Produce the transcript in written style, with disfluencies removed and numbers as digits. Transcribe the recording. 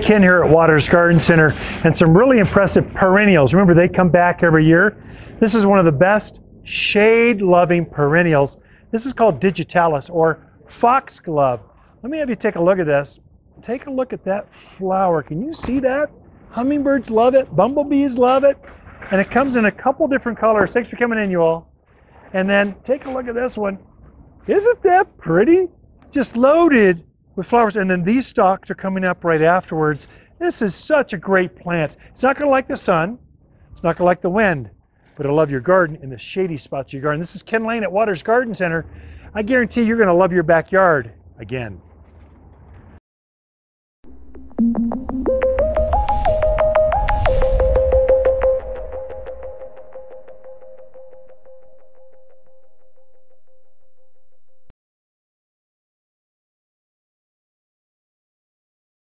Ken here at Watters Garden Center, and some really impressive perennials. Remember, they come back every year. This is one of the best shade-loving perennials. This is called digitalis or foxglove. Let me have you take a look at this. Take a look at that flower. Can you see that? Hummingbirds love it. Bumblebees love it. And it comes in a couple different colors. Thanks for coming in, you all. And then take a look at this one. Isn't that pretty? Just loaded with flowers, and then these stalks are coming up right afterwards. This is such a great plant. It's not gonna like the sun, it's not gonna like the wind, but it'll love your garden in the shady spots of your garden. This is Ken Lain at Watters Garden Center. I guarantee you're gonna love your backyard again.